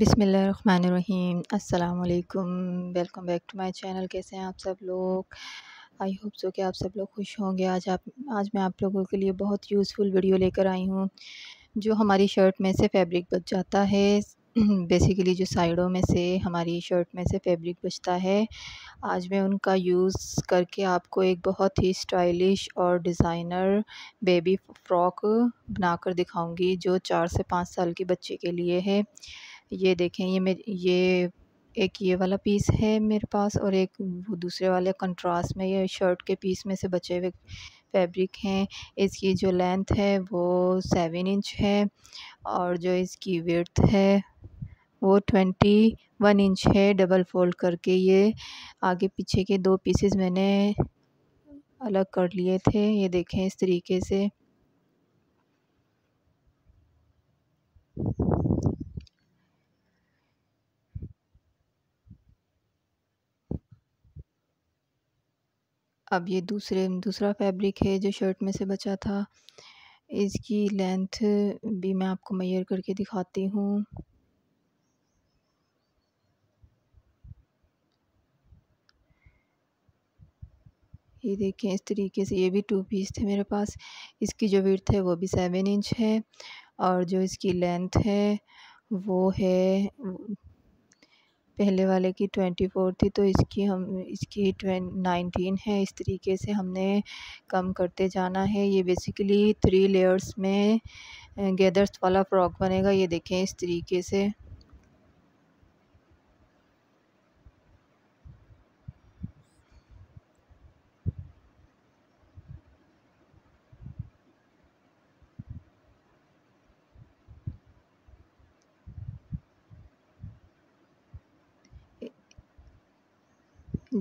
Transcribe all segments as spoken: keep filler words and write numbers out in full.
बिस्मिल्लाहिर्रहमानिर्रहीम। अस्सलाम वालेकुम, welcome back to my channel. कैसे हैं आप सब लोग? आई होप सो कि आप सब लोग खुश होंगे। आज आप आज मैं आप लोगों के लिए बहुत यूज़फुल वीडियो लेकर आई हूँ। जो हमारी शर्ट में से फैब्रिक बच जाता है, बेसिकली जो साइडों में से हमारी शर्ट में से फैब्रिक बचता है, आज मैं उनका यूज़ करके आपको एक बहुत ही स्टाइलिश और डिज़ाइनर बेबी फ़्रॉक बनाकर दिखाऊंगी, जो चार से पाँच साल के बच्चे के लिए है। ये देखें, ये मेरे ये एक ये वाला पीस है मेरे पास, और एक वो दूसरे वाले कंट्रास्ट में ये शर्ट के पीस में से बचे हुए फैब्रिक हैं। इसकी जो लेंथ है वो सेवन इंच है, और जो इसकी विड्थ है वो ट्वेंटी वन इंच है। डबल फोल्ड करके ये आगे पीछे के दो पीसेस मैंने अलग कर लिए थे। ये देखें, इस तरीके से अब ये दूसरे दूसरा फैब्रिक है जो शर्ट में से बचा था। इसकी लेंथ भी मैं आपको मेजर करके दिखाती हूँ। ये देखें, इस तरीके से। ये भी टू पीस थे मेरे पास। इसकी जो विड्थ है वो भी सेवन इंच है, और जो इसकी लेंथ है वो है पहले वाले की ट्वेंटी फोर थी, तो इसकी हम इसकी नाइनटीन है। इस तरीके से हमने कम करते जाना है। ये बेसिकली थ्री लेयर्स में गैदर्स वाला फ्रॉक बनेगा। ये देखें, इस तरीके से।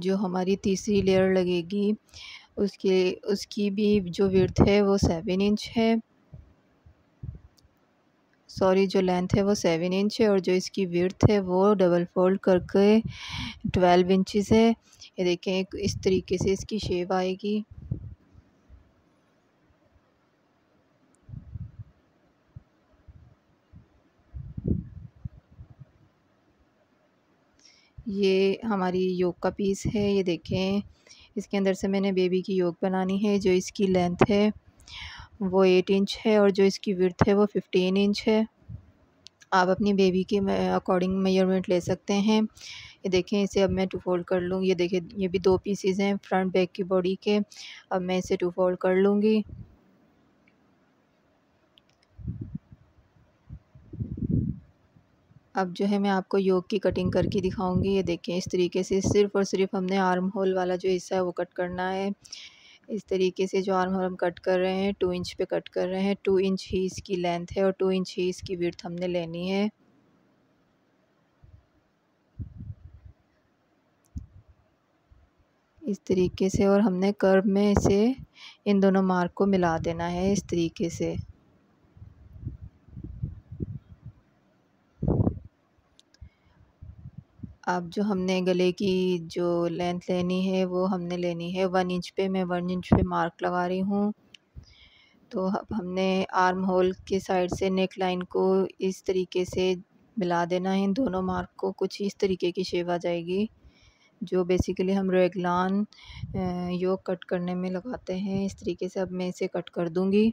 जो हमारी तीसरी लेयर लगेगी उसके उसकी भी जो विड्थ है वो सेवन इंच है, सॉरी जो लेंथ है वो सेवन इंच है, और जो इसकी विड्थ है वो डबल फोल्ड करके ट्वेल्व इंचेस है। ये देखें, इस तरीके से इसकी शेप आएगी। ये हमारी योग का पीस है। ये देखें, इसके अंदर से मैंने बेबी की योग बनानी है। जो इसकी लेंथ है वो एट इंच है, और जो इसकी विड्थ है वो फिफ्टीन इंच है। आप अपनी बेबी के अकॉर्डिंग मेजरमेंट ले सकते हैं। ये देखें, इसे अब मैं टू फोल्ड कर लूँगी। ये देखें, ये भी दो पीसेज हैं फ्रंट बैक की बॉडी के। अब मैं इसे टू फोल्ड कर लूँगी। अब जो है मैं आपको योग की कटिंग करके दिखाऊंगी। ये देखें, इस तरीके से। सिर्फ़ और सिर्फ हमने आर्म होल वाला जो हिस्सा है वो कट करना है। इस तरीके से जो आर्म होल हम कट कर रहे हैं, टू इंच पे कट कर रहे हैं। टू इंच ही इसकी लेंथ है, और टू इंच ही इसकी विड्थ हमने लेनी है। इस तरीके से, और हमने कर्व में इसे इन दोनों मार्क को मिला देना है इस तरीके से। अब जो हमने गले की जो लेंथ लेनी है वो हमने लेनी है वन इंच पे। मैं वन इंच पे मार्क लगा रही हूँ। तो अब हमने आर्म होल के साइड से नेक लाइन को इस तरीके से मिला देना है इन दोनों मार्क को। कुछ इस तरीके की शेप आ जाएगी, जो बेसिकली हम रेगलान योग कट करने में लगाते हैं। इस तरीके से अब मैं इसे कट कर दूँगी।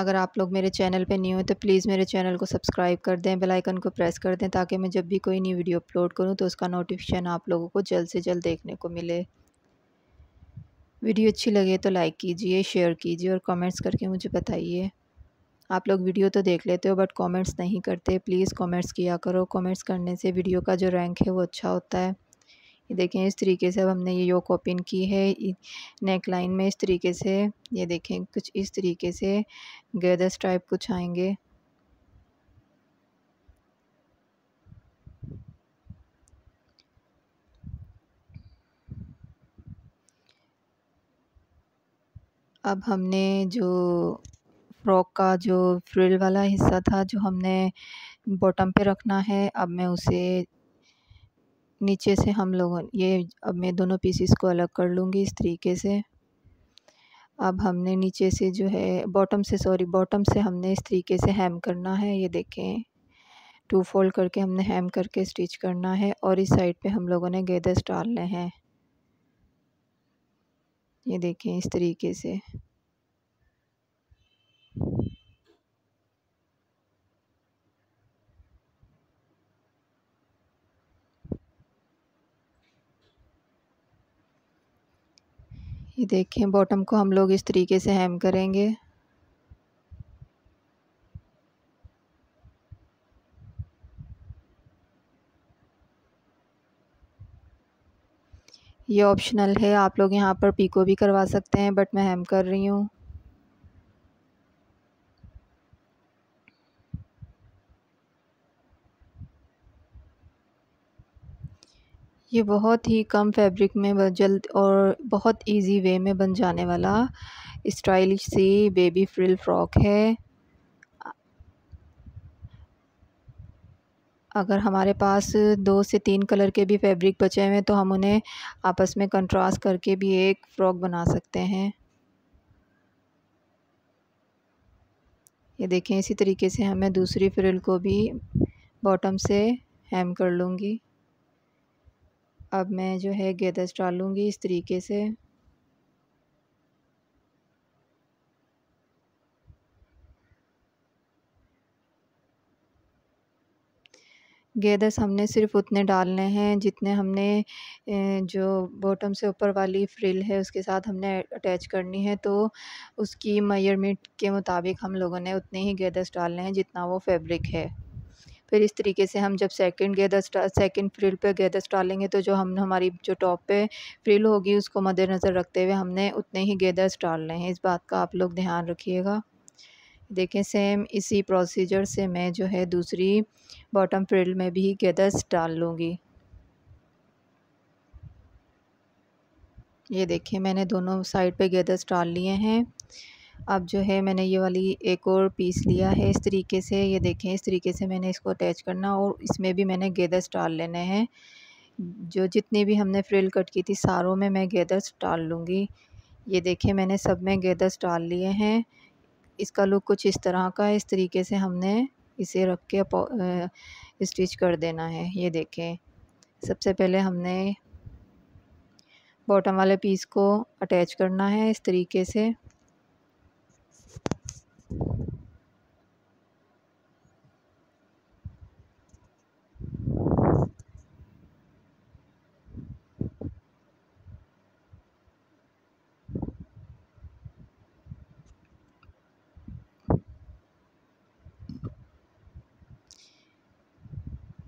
अगर आप लोग मेरे चैनल पे न्यू हैं तो प्लीज़ मेरे चैनल को सब्सक्राइब कर दें, बेल आइकन को प्रेस कर दें, ताकि मैं जब भी कोई नई वीडियो अपलोड करूं तो उसका नोटिफिकेशन आप लोगों को जल्द से जल्द देखने को मिले। वीडियो अच्छी लगे तो लाइक कीजिए, शेयर कीजिए, और कमेंट्स करके मुझे बताइए। आप लोग वीडियो तो देख लेते हो बट कमेंट्स नहीं करते, प्लीज़ कमेंट्स किया करो। कमेंट्स करने से वीडियो का जो रैंक है वो अच्छा होता है। ये देखें, इस तरीके से। अब हमने ये योक ओपन की है नेक लाइन में इस तरीके से। ये देखें, कुछ इस तरीके से गैदर्स टाइप कुछ आएंगे। अब हमने जो फ्रॉक का जो फ्रिल वाला हिस्सा था, जो हमने बॉटम पे रखना है, अब मैं उसे नीचे से हम लोगों ये अब मैं दोनों पीसीस को अलग कर लूँगी इस तरीके से। अब हमने नीचे से जो है बॉटम से सॉरी बॉटम से हमने इस तरीके से हेम करना है। ये देखें टू फोल्ड करके हमने हेम करके स्टिच करना है और इस साइड पे हम लोगों ने गेदर्स डालने हैं। ये देखें इस तरीके से। ये देखें बॉटम को हम लोग इस तरीके से हेम करेंगे। ये ऑप्शनल है, आप लोग यहाँ पर पीको भी करवा सकते हैं, बट मैं हेम कर रही हूँ। ये बहुत ही कम फैब्रिक में जल्द और बहुत इजी वे में बन जाने वाला स्टाइलिश सी बेबी फ्रिल फ्रॉक है। अगर हमारे पास दो से तीन कलर के भी फैब्रिक बचे हुए हैं तो हम उन्हें आपस में कंट्रास्ट करके भी एक फ्रॉक बना सकते हैं। ये देखें इसी तरीके से हमें दूसरी फ्रिल को भी बॉटम से हेम कर लूँगी। अब मैं जो है गेदर्स डालूंगी इस तरीके से। गेदर्स हमने सिर्फ उतने डालने हैं जितने हमने जो बॉटम से ऊपर वाली फ्रिल है उसके साथ हमने अटैच करनी है, तो उसकी मेजरमेंट के मुताबिक हम लोगों ने उतने ही गेदर्स डालने हैं जितना वो फैब्रिक है। फिर इस तरीके से हम जब सेकंड गेदर्स सेकंड फ्रिल पे गेदर्स डालेंगे तो जो हम हमारी जो टॉप पे फ्रिल होगी उसको मद्देनज़र रखते हुए हमने उतने ही गेदर्स डालने हैं। इस बात का आप लोग ध्यान रखिएगा। देखें सेम इसी प्रोसीजर से मैं जो है दूसरी बॉटम फ्रिल में भी गेदर्स डाल लूँगी। ये देखें मैंने दोनों साइड पे गेदर्स डाल लिए हैं। अब जो है मैंने ये वाली एक और पीस लिया है इस तरीके से। ये देखें इस तरीके से मैंने इसको अटैच करना और इसमें भी मैंने गेदर्स डाल लेने हैं। जो जितनी भी हमने फ्रिल कट की थी सारों में मैं गेदर्स डाल लूँगी। ये देखें मैंने सब में गेदर्स डाल लिए हैं। इसका लुक कुछ इस तरह का है। इस तरीके से हमने इसे रख के स्टिच कर देना है। ये देखें सबसे पहले हमने बॉटम वाले पीस को अटैच करना है इस तरीके से।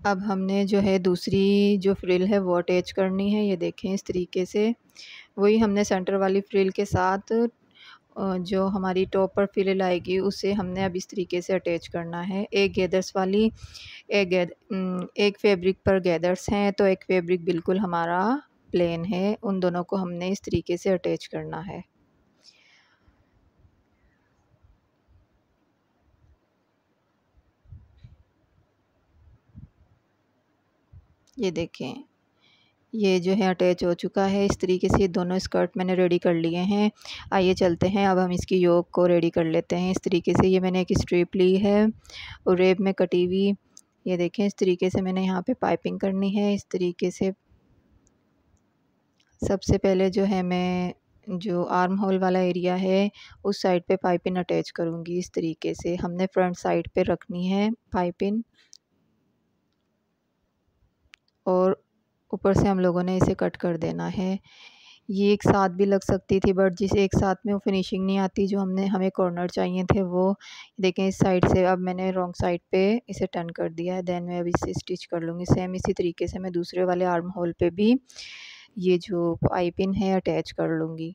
अब हमने जो है दूसरी जो फ्रिल है वो अटैच करनी है। ये देखें इस तरीके से वही हमने सेंटर वाली फ्रिल के साथ जो हमारी टॉप पर फ्रिल आएगी उसे हमने अब इस तरीके से अटैच करना है। एक गेदर्स वाली एक गेद, एक फैब्रिक पर गेदर्स हैं तो एक फैब्रिक बिल्कुल हमारा प्लेन है, उन दोनों को हमने इस तरीके से अटैच करना है। ये देखें ये जो है अटैच हो चुका है। इस तरीके से दोनों स्कर्ट मैंने रेडी कर लिए हैं। आइए चलते हैं अब हम इसकी योक को रेडी कर लेते हैं। इस तरीके से ये मैंने एक स्ट्रिप ली है और रेब में कटी हुई। ये देखें इस तरीके से मैंने यहाँ पे पाइपिंग करनी है। इस तरीके से सबसे पहले जो है मैं जो आर्म होल वाला एरिया है उस साइड पे पाइपिंग अटैच करूँगी। इस तरीके से हमने फ्रंट साइड पर रखनी है पाइपिंग और ऊपर से हम लोगों ने इसे कट कर देना है। ये एक साथ भी लग सकती थी बट जिसे एक साथ में वो फिनिशिंग नहीं आती जो हमने हमें कॉर्नर चाहिए थे वो। देखें इस साइड से अब मैंने रॉन्ग साइड पे इसे टर्न कर दिया है। देन मैं अब इसे स्टिच कर लूँगी। सेम इसी तरीके से मैं दूसरे वाले आर्म होल पे भी ये जो पाइपिंग है अटैच कर लूँगी।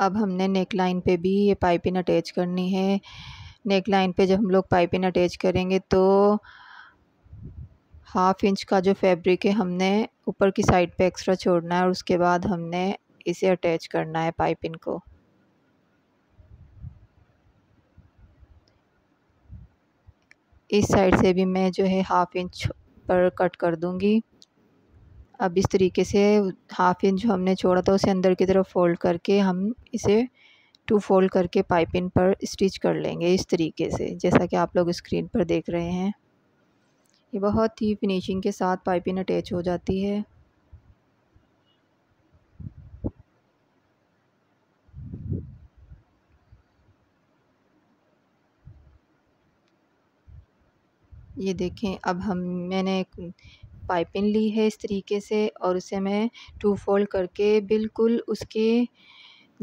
अब हमने नेक लाइन पे भी ये पाइपिंग अटैच करनी है। नेक लाइन पे जब हम लोग पाइपिंग अटैच करेंगे तो हाफ इंच का जो फैब्रिक है हमने ऊपर की साइड पे एक्स्ट्रा छोड़ना है और उसके बाद हमने इसे अटैच करना है पाइपिंग को। इस साइड से भी मैं जो है हाफ इंच पर कट कर दूंगी। अब इस तरीके से हाफ इंच जो हमने छोड़ा था उसे अंदर की तरफ फोल्ड करके हम इसे टू फोल्ड करके पाइपिंग पर स्टिच कर लेंगे इस तरीके से, जैसा कि आप लोग स्क्रीन पर देख रहे हैं। ये बहुत ही फिनिशिंग के साथ पाइपिंग अटैच हो जाती है। ये देखें, अब हम मैंने एक पाइपिंग ली है इस तरीके से और उसे मैं टू फोल्ड करके बिल्कुल उसके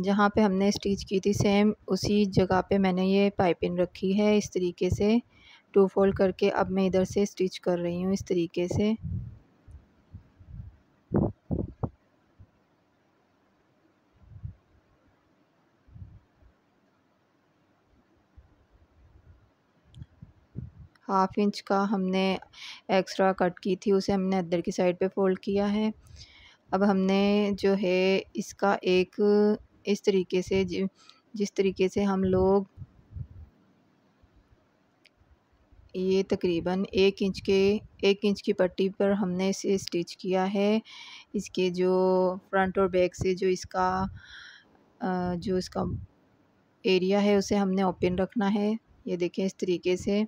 जहाँ पे हमने स्टिच की थी सेम उसी जगह पे मैंने ये पाइपिंग रखी है इस तरीके से टू फोल्ड करके। अब मैं इधर से स्टिच कर रही हूँ इस तरीके से। हाफ इंच का हमने एक्स्ट्रा कट की थी उसे हमने अंदर की साइड पे फोल्ड किया है। अब हमने जो है इसका एक इस तरीके से जि, जिस तरीके से हम लोग ये तकरीबन एक इंच के एक इंच की पट्टी पर हमने इसे स्टिच किया है। इसके जो फ्रंट और बैक से जो इसका जो इसका एरिया है उसे हमने ओपन रखना है। ये देखें इस तरीके से।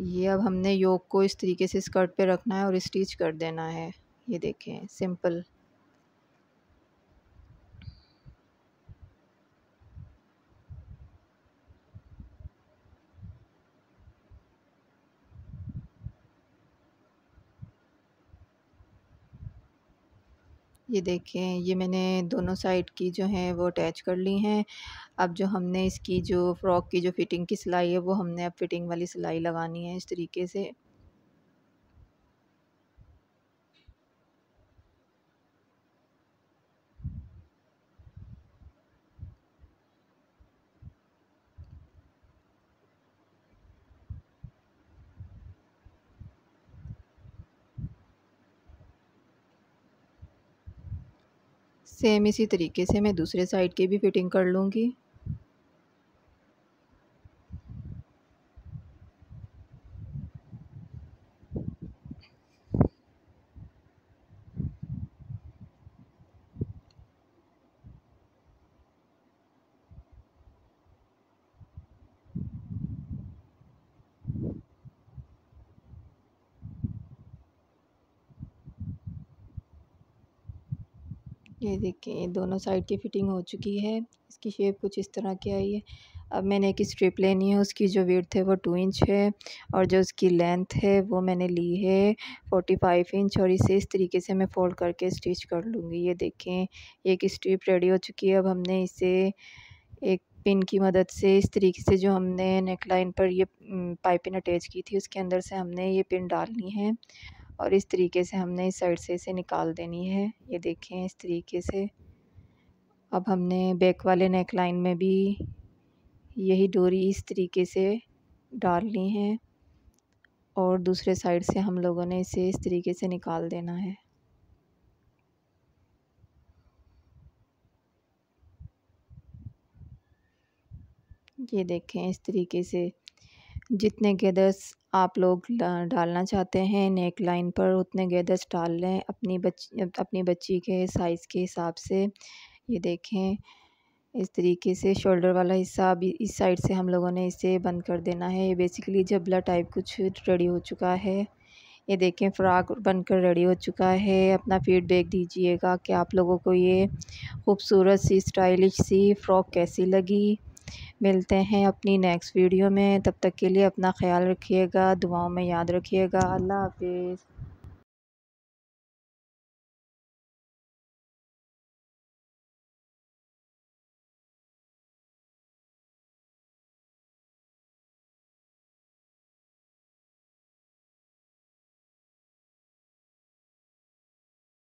ये अब हमने योक को इस तरीके से स्कर्ट पे रखना है और स्टिच कर देना है। ये देखें सिंपल। ये देखें, ये मैंने दोनों साइड की जो है वो अटैच कर ली हैं। अब जो हमने इसकी जो फ्रॉक की जो फिटिंग की सिलाई है वो हमने अब फिटिंग वाली सिलाई लगानी है इस तरीके से। सेम इसी तरीके से मैं दूसरे साइड की भी फिटिंग कर लूँगी। ये देखिए दोनों साइड की फ़िटिंग हो चुकी है। इसकी शेप कुछ इस तरह की आई है। अब मैंने एक स्ट्रिप लेनी है, उसकी जो विड्थ है वो टू इंच है और जो उसकी लेंथ है वो मैंने ली है फोर्टी फाइव इंच और इसे इस तरीके से मैं फ़ोल्ड करके स्टिच कर लूँगी। ये देखें एक स्ट्रिप रेडी हो चुकी है। अब हमने इसे एक पिन की मदद से इस तरीके से जो हमने नेकलाइन पर ये पाइपिंग अटैच की थी उसके अंदर से हमने ये पिन डालनी है और इस तरीके से हमने इस साइड से इसे निकाल देनी है। ये देखें इस तरीके से। अब हमने बैक वाले नेक लाइन में भी यही डोरी इस तरीके से डाल ली है और दूसरे साइड से हम लोगों ने इसे इस तरीके से निकाल देना है। ये देखें इस तरीके से। जितने गेदर्स आप लोग डालना चाहते हैं नेक लाइन पर उतने गेदर्स डाल लें अपनी बच्ची अपनी बच्ची के साइज़ के हिसाब से। ये देखें इस तरीके से शोल्डर वाला हिस्सा भी इस साइड से हम लोगों ने इसे बंद कर देना है। ये बेसिकली जबला टाइप कुछ रेडी हो चुका है। ये देखें फ्रॉक बनकर रेडी हो चुका है। अपना फीडबैक दीजिएगा कि आप लोगों को ये खूबसूरत सी स्टाइलिश सी फ़्रॉक कैसी लगी। मिलते हैं अपनी नेक्स्ट वीडियो में, तब तक के लिए अपना ख्याल रखिएगा, दुआओं में याद रखिएगा। अल्लाह हाफ़िज़।